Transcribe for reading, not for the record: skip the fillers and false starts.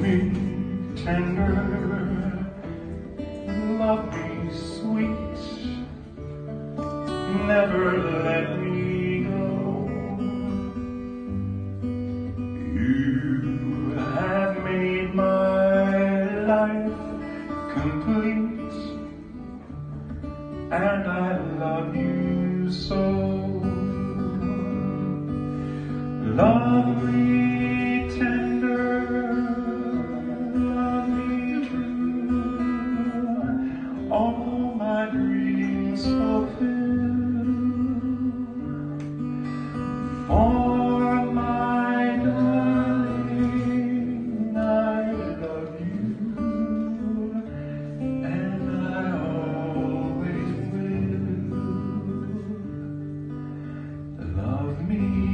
be tender, love me sweet, never let me go. You have made my life complete, and I love you so. Love me. All my dreams fulfill. For my darling, I love you, and I always will. Love me.